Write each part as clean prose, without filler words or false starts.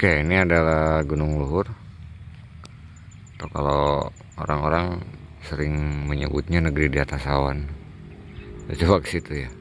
Oke, ini adalah Gunung Luhur, atau kalau orang-orang sering menyebutnya negeri di atas awan. Coba ke situ ya.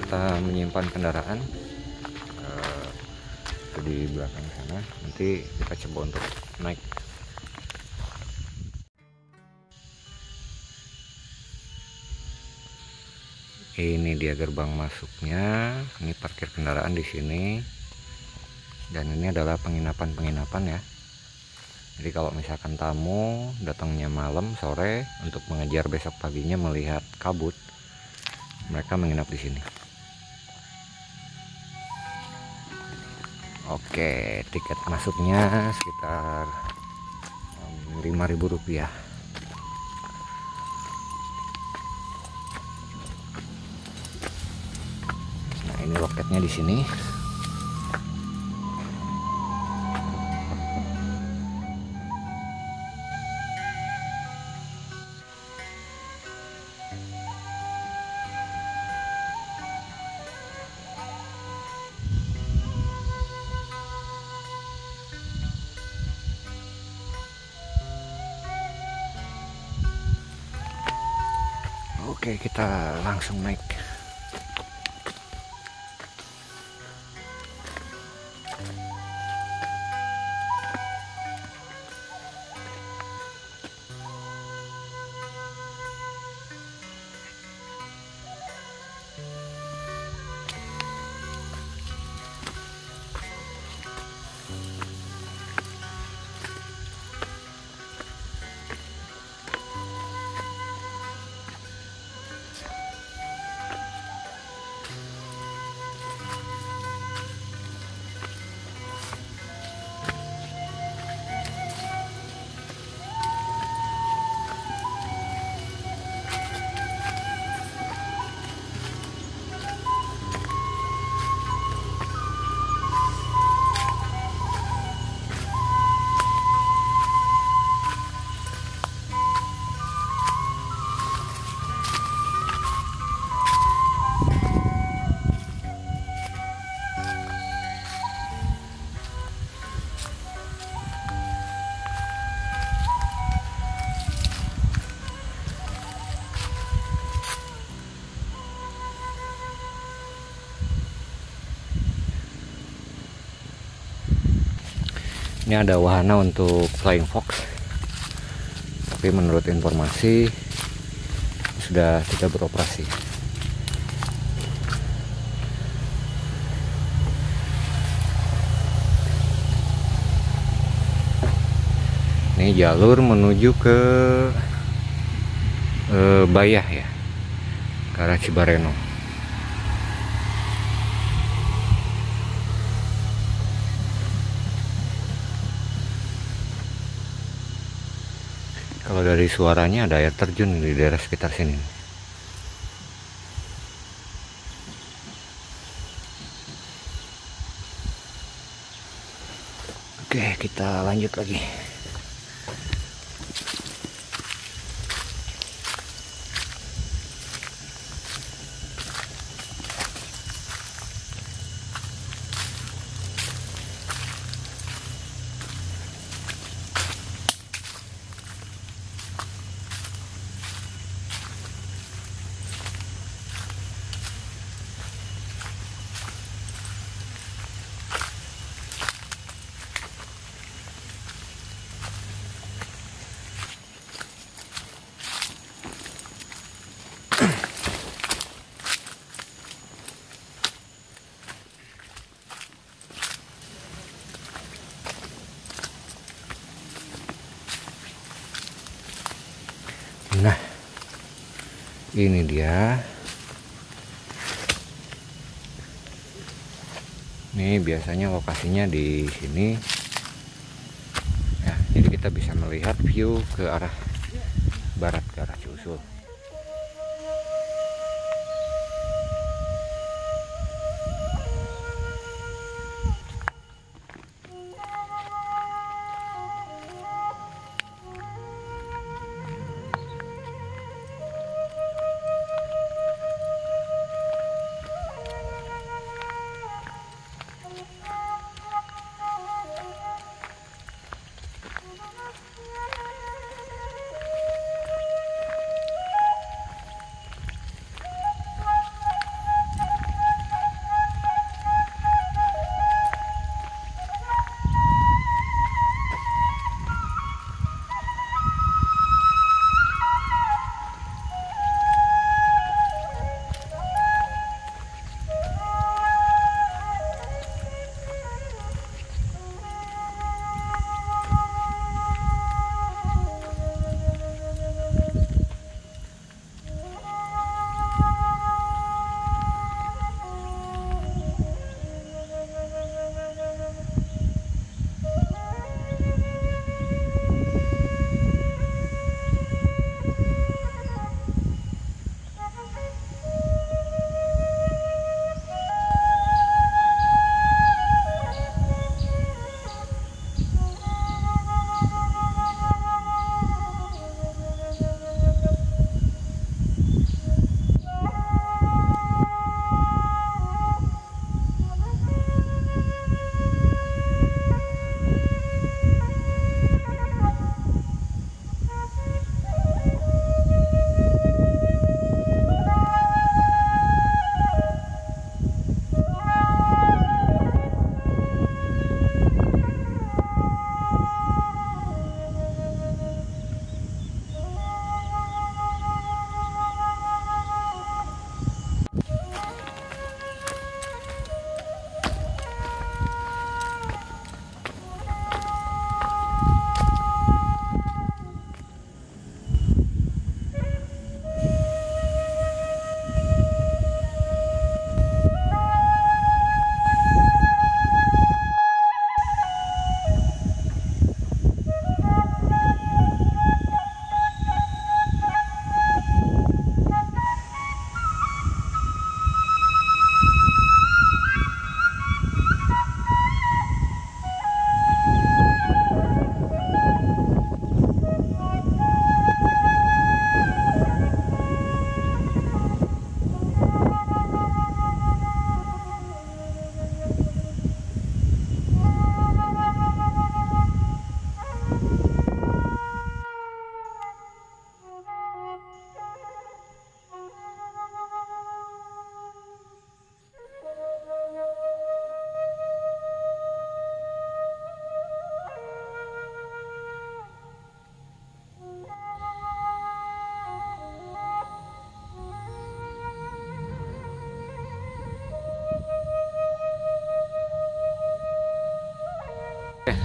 Kita menyimpan kendaraan itu di belakang sana, nanti kita coba untuk naik. Ini dia gerbang masuknya. Ini parkir kendaraan di sini, dan ini adalah penginapan ya. Jadi kalau misalkan tamu datangnya malam sore untuk mengejar besok paginya melihat kabut, mereka menginap di sini. Oke, tiket masuknya sekitar Rp5.000. Nah, ini loketnya di sini. Oke, kita langsung naik. Ini ada wahana untuk flying fox, tapi menurut informasi sudah tidak beroperasi. Ini jalur menuju ke Bayah ya, ke arah Cibareno. Kalau dari suaranya ada air terjun di daerah sekitar sini. Oke, kita lanjut lagi. Nah, ini dia. Ini biasanya lokasinya di sini. Nah, jadi kita bisa melihat view ke arah barat, ke arah Ciusul.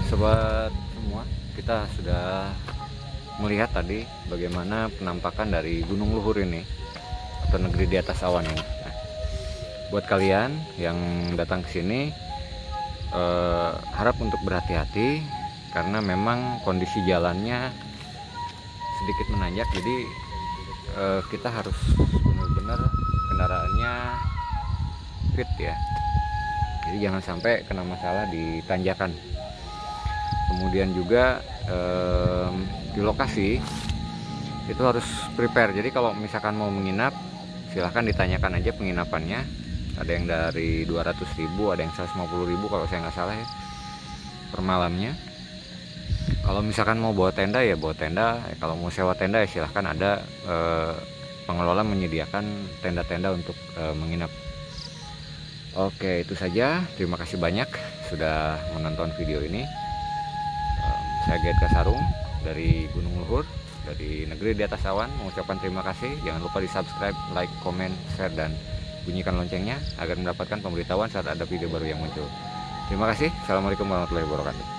Sobat semua, kita sudah melihat tadi bagaimana penampakan dari Gunung Luhur ini, atau negeri di atas awan ini. Nah, buat kalian yang datang ke sini, harap untuk berhati-hati karena memang kondisi jalannya sedikit menanjak, jadi kita harus benar-benar kendaraannya fit ya, jadi jangan sampai kena masalah di tanjakan. Kemudian juga di lokasi itu harus prepare, jadi kalau misalkan mau menginap silahkan ditanyakan aja penginapannya, ada yang dari 200.000, ada yang 150.000 kalau saya nggak salah ya per malamnya. Kalau misalkan mau bawa tenda ya bawa tenda, kalau mau sewa tenda ya silahkan, ada pengelola menyediakan tenda-tenda untuk menginap. Oke, itu saja, terima kasih banyak sudah menonton video ini. Saya Guide Kasarung dari Gunung Luhur, dari negeri di atas awan, mengucapkan terima kasih. Jangan lupa di subscribe, like, komen, share, dan bunyikan loncengnya agar mendapatkan pemberitahuan saat ada video baru yang muncul. Terima kasih, assalamualaikum warahmatullahi wabarakatuh.